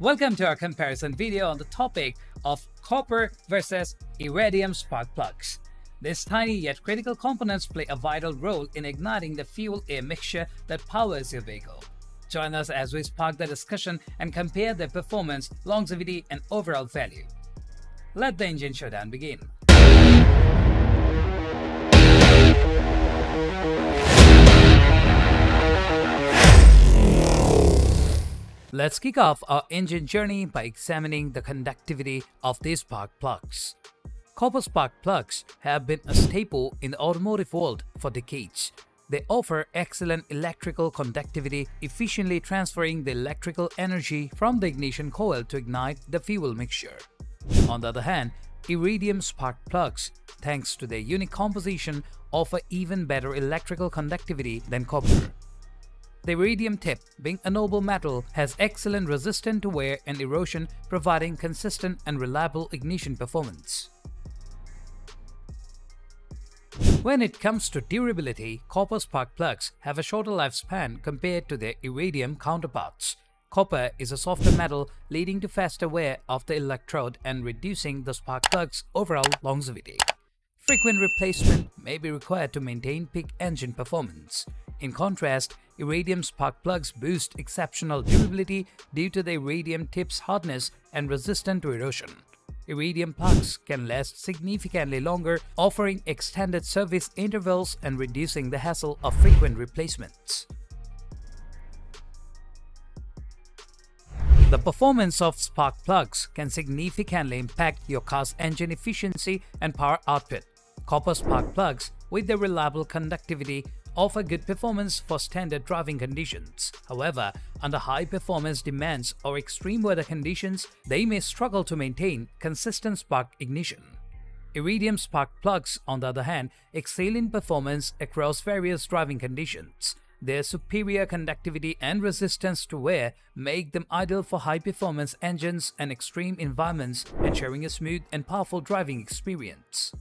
Welcome to our comparison video on the topic of copper versus iridium spark plugs. These tiny yet critical components play a vital role in igniting the fuel-air mixture that powers your vehicle. Join us as we spark the discussion and compare their performance, longevity, and overall value. Let the engine showdown begin. Let's kick off our engine journey by examining the conductivity of these spark plugs. Copper spark plugs have been a staple in the automotive world for decades. They offer excellent electrical conductivity, efficiently transferring the electrical energy from the ignition coil to ignite the fuel mixture. On the other hand, iridium spark plugs, thanks to their unique composition, offer even better electrical conductivity than copper. The iridium tip, being a noble metal, has excellent resistance to wear and erosion, providing consistent and reliable ignition performance. When it comes to durability, copper spark plugs have a shorter lifespan compared to their iridium counterparts. Copper is a softer metal, leading to faster wear of the electrode and reducing the spark plug's overall longevity. Frequent replacement may be required to maintain peak engine performance. In contrast, iridium spark plugs boast exceptional durability due to the iridium tip's hardness and resistance to erosion. Iridium plugs can last significantly longer, offering extended service intervals and reducing the hassle of frequent replacements. The performance of spark plugs can significantly impact your car's engine efficiency and power output. Copper spark plugs, with their reliable conductivity, offer good performance for standard driving conditions. However, under high performance demands or extreme weather conditions, they may struggle to maintain consistent spark ignition. Iridium spark plugs, on the other hand, excel in performance across various driving conditions. Their superior conductivity and resistance to wear make them ideal for high-performance engines and extreme environments, ensuring a smooth and powerful driving experience.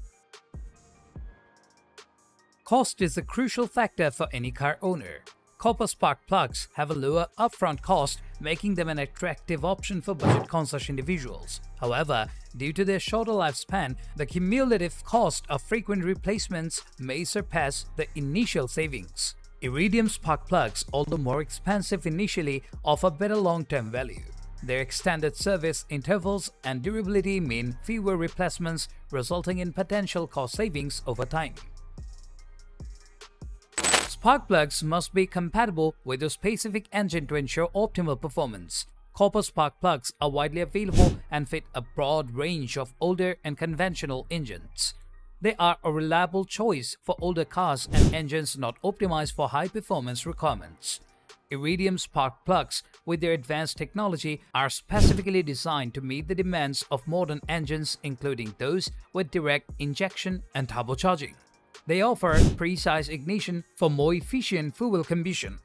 Cost is a crucial factor for any car owner. Copper spark plugs have a lower upfront cost, making them an attractive option for budget-conscious individuals. However, due to their shorter lifespan, the cumulative cost of frequent replacements may surpass the initial savings. Iridium spark plugs, although more expensive initially, offer better long-term value. Their extended service intervals and durability mean fewer replacements, resulting in potential cost savings over time. Spark plugs must be compatible with your specific engine to ensure optimal performance. Copper spark plugs are widely available and fit a broad range of older and conventional engines. They are a reliable choice for older cars and engines not optimized for high-performance requirements. Iridium spark plugs, with their advanced technology, are specifically designed to meet the demands of modern engines, including those with direct injection and turbocharging. They offer precise ignition for more efficient fuel combustion.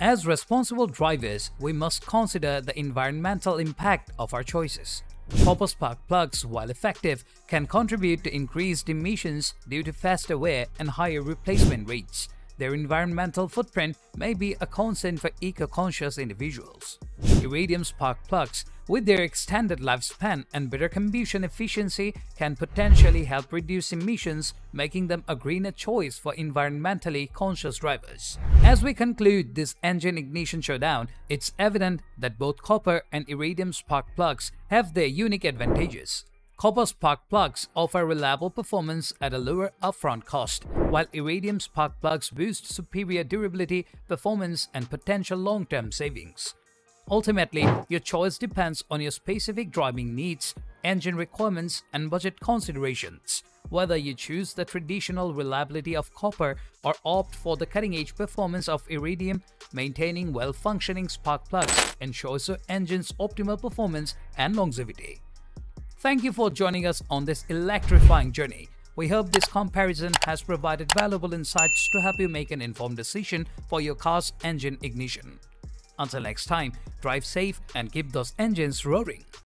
As responsible drivers, we must consider the environmental impact of our choices. Copper spark plugs, while effective, can contribute to increased emissions due to faster wear and higher replacement rates. Their environmental footprint may be a concern for eco-conscious individuals. Iridium spark plugs, with their extended lifespan and better combustion efficiency, can potentially help reduce emissions, making them a greener choice for environmentally conscious drivers. As we conclude this engine ignition showdown, it's evident that both copper and iridium spark plugs have their unique advantages. Copper spark plugs offer reliable performance at a lower upfront cost, while iridium spark plugs boast superior durability, performance, and potential long-term savings. Ultimately, your choice depends on your specific driving needs, engine requirements, and budget considerations. Whether you choose the traditional reliability of copper or opt for the cutting-edge performance of iridium, maintaining well-functioning spark plugs ensures your engine's optimal performance and longevity. Thank you for joining us on this electrifying journey. We hope this comparison has provided valuable insights to help you make an informed decision for your car's engine ignition. Until next time, drive safe and keep those engines roaring.